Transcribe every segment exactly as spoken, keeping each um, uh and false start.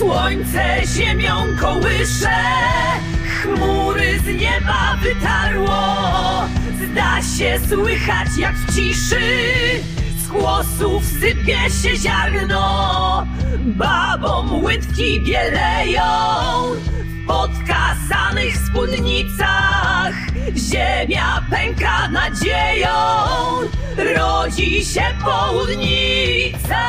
Słońce ziemią kołysze, chmury z nieba wytarło. Zda się słychać, jak w ciszy z głosów sypie się ziarno. Babom łydki bieleją w podkasanych spódnicach. Ziemia pęka nadzieją, rodzi się południca.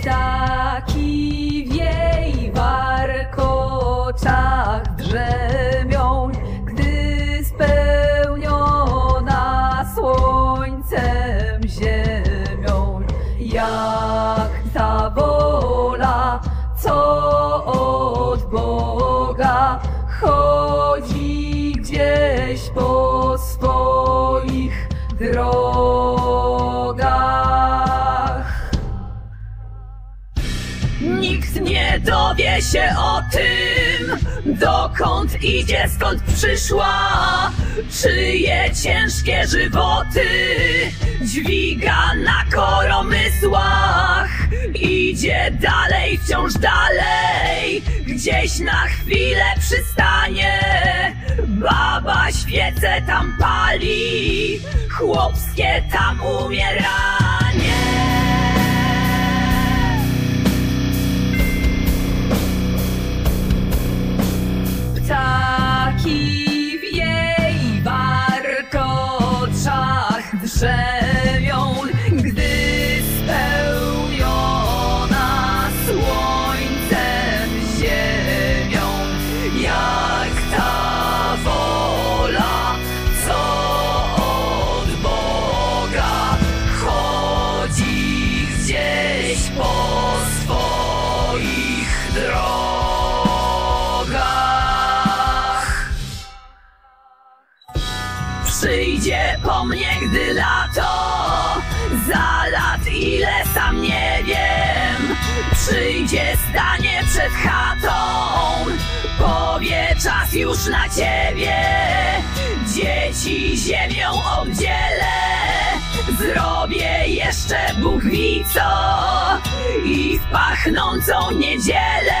Ptaki w jej warkoczach drzemią, gdy spełniona słońcem ziemią. Jak ta wola, co od Boga, chodzi gdzieś po swoich drogach. Nikt nie dowie się o tym, dokąd idzie, skąd przyszła. Czyje ciężkie żywoty dźwiga na koromysłach. Idzie dalej, wciąż dalej, gdzieś na chwilę przystanie. Baba świece tam pali, chłopskie tam umieranie. Ptaki w jej warkoczach drzemią, gdy spełniona słońcem ziemią. Jak ta wola, co od Boga, chodzi gdzieś po swoich drogach. Przyjdzie po mnie, gdy lato, za lat ile sam nie wiem. Przyjdzie, stanie przed chatą, powie: czas już na ciebie. Dzieci ziemią obdzielę, zrobię jeszcze Bóg wie co. I w pachnącą niedzielę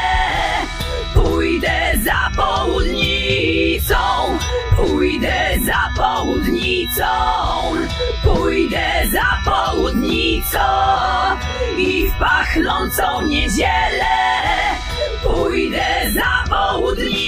pójdę za południcą, pójdę za południcą, pójdę za południcą. I w pachnącą niedzielę pójdę za południcą.